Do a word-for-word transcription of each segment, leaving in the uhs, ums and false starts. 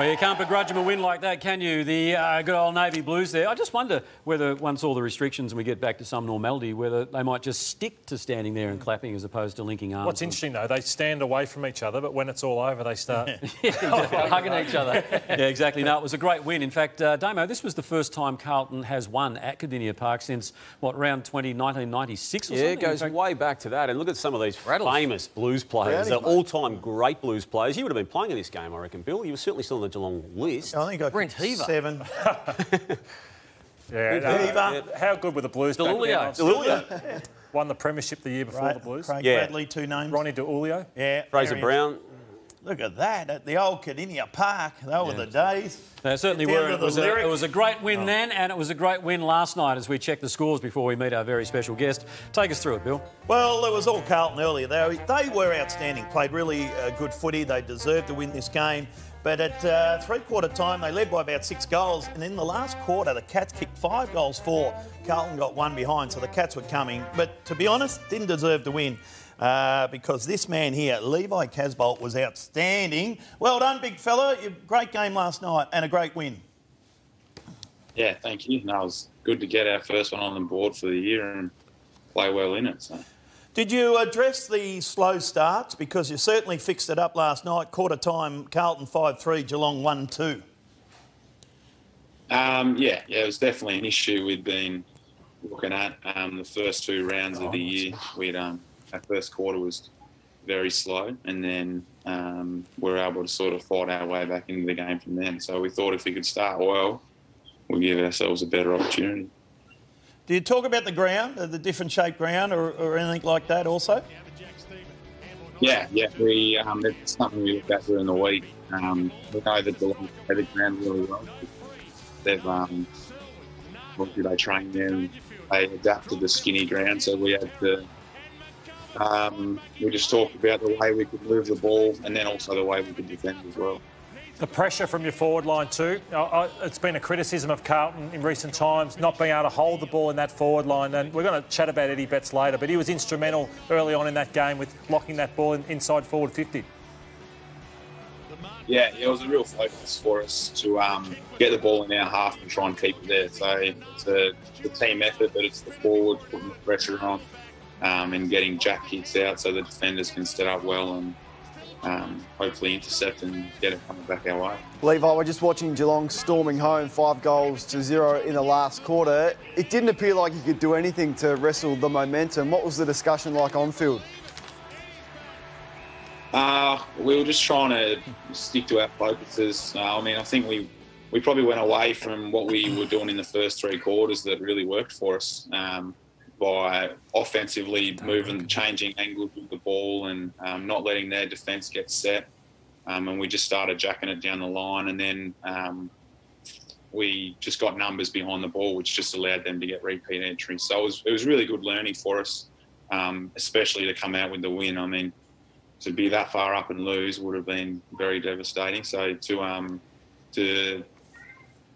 Well, you can't begrudge them a win like that, can you? The uh, good old Navy Blues there. I just wonder whether, once all the restrictions and we get back to some normality, whether they might just stick to standing there and clapping as opposed to linking arms. What's interesting, though, they stand away from each other, but when it's all over, they start... yeah, hugging each other. Yeah, exactly. No, it was a great win. In fact, uh, Damo, this was the first time Carlton has won at Kardinia Park since, what, round twenty, nineteen ninety-six or yeah, something? Yeah, it goes way back to that. And look at some of these Rattles. famous Blues players. They're all-time great Blues players. You would have been playing in this game, I reckon, Bill. You were certainly still on the Geelong list. I think I Brent Heaver. Seven. yeah, no, Heaver. Yeah. How good were the Blues De Iulio. De Iulio. Won the premiership the year before right. the Blues. Craig yeah. Bradley, two names. Ronnie De Iulio. Yeah. Fraser Brown. Look at that, at the old Kardinia Park. They yeah. were the days. They certainly were. It was, a, it was a great win oh. then, and it was a great win last night as we check the scores before we meet our very special guest. Take us through it, Bill. Well, it was all Carlton earlier. They, they were outstanding, played really uh, good footy. They deserved to win this game. But at uh, three-quarter time, they led by about six goals. And in the last quarter, the Cats kicked five goals for. Carlton got one behind, so the Cats were coming. But to be honest, didn't deserve to win. Uh, because this man here, Levi Casboult, was outstanding. Well done, big fella. Great game last night and a great win. Yeah, thank you. No, it was good to get our first one on the board for the year and play well in it. So. Did you address the slow starts? Because you certainly fixed it up last night. Quarter time, Carlton five three, Geelong one two. Um, yeah, yeah, it was definitely an issue we'd been looking at um, the first two rounds oh, of the year. We'd... Um, Our first quarter was very slow, and then um, we were able to sort of fight our way back into the game from then. So we thought if we could start well, we'd give ourselves a better opportunity. Do you talk about the ground, the different shaped ground or, or anything like that also? Yeah, yeah. We, um, it's something we looked at during the week. Um, we know that Geelong play the ground really well. They've, um, obviously they trained there and they adapted the skinny ground, so we had to... Um, we just talked about the way we could move the ball and then also the way we could defend as well. The pressure from your forward line too. Uh, it's been a criticism of Carlton in recent times, not being able to hold the ball in that forward line. And we're going to chat about Eddie Betts later, but he was instrumental early on in that game with locking that ball in, inside forward fifty. Yeah, it was a real focus for us to um, get the ball in our half and try and keep it there. So it's a, it's a team effort, but it's the forwards putting the pressure on. Um, and getting jack hits out so the defenders can set up well and um, hopefully intercept and get it coming back our way. Levi, we're just watching Geelong storming home, five goals to zero in the last quarter. It didn't appear like you could do anything to wrestle the momentum. What was the discussion like on field? Uh, we were just trying to stick to our focuses. Uh, I mean, I think we, we probably went away from what we were doing in the first three quarters that really worked for us. Um, by offensively moving, changing angles with the ball and um, not letting their defence get set. Um, and we just started jacking it down the line. And then um, we just got numbers behind the ball, which just allowed them to get repeat entries. So it was, it was really good learning for us, um, especially to come out with the win. I mean, to be that far up and lose would have been very devastating. So to, um, to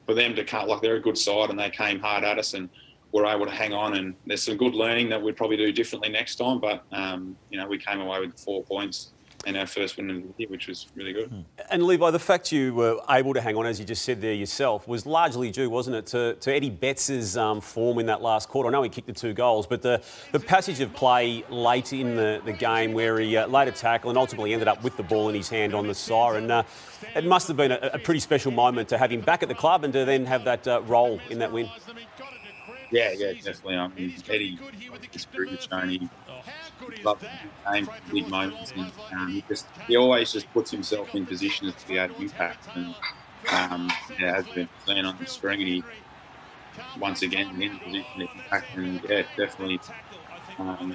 for them to come, like they're a good side and they came hard at us and we're able to hang on, and there's some good learning that we'd probably do differently next time. But, um, you know, we came away with four points and our first win of the year, which was really good. Mm. And, Levi, the fact you were able to hang on, as you just said there yourself, was largely due, wasn't it, to, to Eddie Betts' um, form in that last quarter. I know he kicked the two goals, but the, the passage of play late in the, the game where he uh, laid a tackle and ultimately ended up with the ball in his hand on the siren. Uh, it must have been a, a pretty special moment to have him back at the club and to then have that uh, role in that win. Yeah, yeah, definitely. I mean, Eddie is pretty shown. He loves the game, big moments. And, um, he, just, he always just puts himself in positions to be able to impact. And um, yeah, as we've seen on the screen, he once again in a position to impact. And yeah, definitely, um,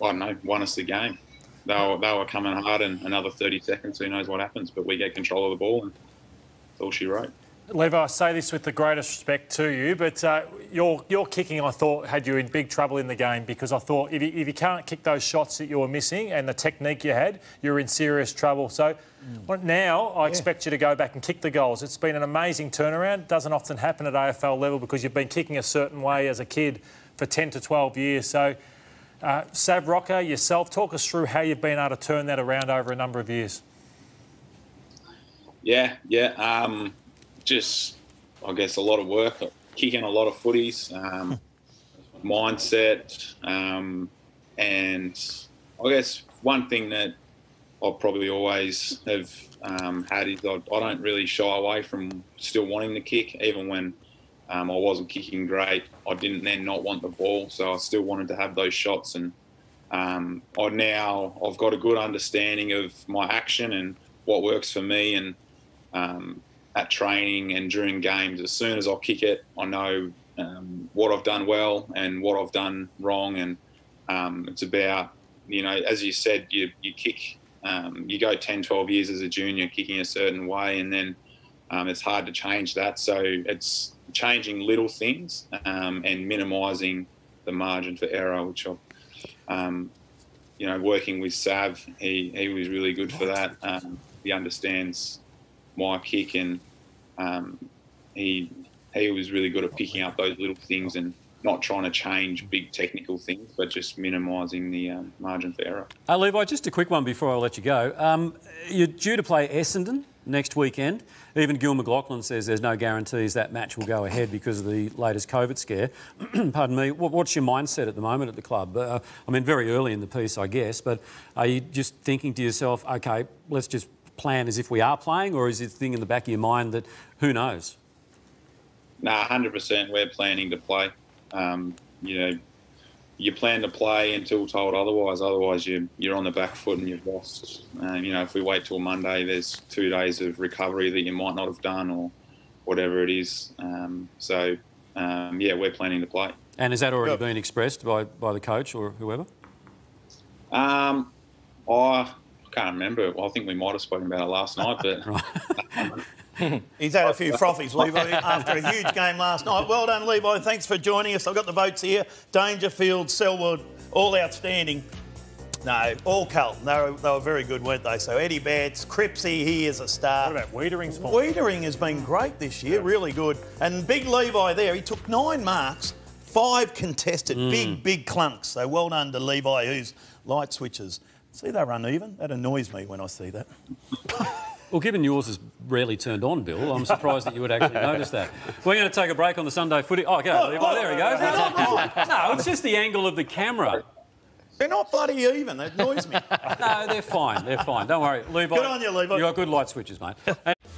I don't know, won us the game. They were, they were coming hard, and another thirty seconds, who knows what happens. But we get control of the ball, and that's all she wrote. Levi, I say this with the greatest respect to you, but uh, your, your kicking, I thought, had you in big trouble in the game because I thought if you, if you can't kick those shots that you were missing and the technique you had, you're in serious trouble. So mm. now I yeah. expect you to go back and kick the goals. It's been an amazing turnaround. It doesn't often happen at A F L level because you've been kicking a certain way as a kid for ten to twelve years. So, uh, Sav Rocca, yourself, talk us through how you've been able to turn that around over a number of years. Yeah, yeah. Um, just, I guess, a lot of work, kicking a lot of footies, um, mindset, um, and I guess one thing that I probably always have um, had is I, I don't really shy away from still wanting to kick, even when um, I wasn't kicking great. I didn't then not want the ball, so I still wanted to have those shots. And um, I now I've got a good understanding of my action and what works for me, and um, at training and during games, as soon as I kick it, I know um, what I've done well and what I've done wrong. And um, it's about, you know, as you said, you, you kick, um, you go ten, twelve years as a junior kicking a certain way, and then um, it's hard to change that. So it's changing little things um, and minimising the margin for error, which I've, um, you know, working with Sav, he, he was really good for that. Um, he understands my kick, and um, he he was really good at picking up those little things and not trying to change big technical things, but just minimising the um, margin for error. Uh, Levi, just a quick one before I let you go. Um, you're due to play Essendon next weekend. Even Gil McLaughlin says there's no guarantees that match will go ahead because of the latest COVID scare. Pardon me. What's your mindset at the moment at the club? Uh, I mean, very early in the piece, I guess, but are you just thinking to yourself, OK, let's just plan as if we are playing, or is it the thing in the back of your mind that who knows? Nah, one hundred percent we're planning to play. Um, you know, you plan to play until told otherwise. Otherwise, you, you're on the back foot and you've lost. Um, you know, if we wait till Monday, there's two days of recovery that you might not have done or whatever it is. Um, so, um, yeah, we're planning to play. And has that already yep. been expressed by, by the coach or whoever? Um, I can't remember. Well, I think we might have spoken about it last night, but... He's had a few frothies, Levi, after a huge game last night. Well done, Levi. Thanks for joining us. I've got the votes here. Dangerfield, Selwood, all outstanding. No, all Carlton. They were, they were very good, weren't they? So Eddie Betts, Cripsy, he is a star. What about Weedering's form? Weedering has been great this year, yeah. really good. And big Levi there, he took nine marks, five contested, mm. big, big clunks. So well done to Levi, who's light switches. See, they're uneven. That annoys me when I see that. Well, given yours is rarely turned on, Bill, I'm surprised that you would actually notice that. We're going to take a break on the Sunday footy. Oh, go. Look, oh, there he goes. Not no, it's just the angle of the camera. They're not bloody even. That annoys me. No, they're fine. They're fine. Don't worry. Levi. Good on you, Levi. You've got good light switches, mate. And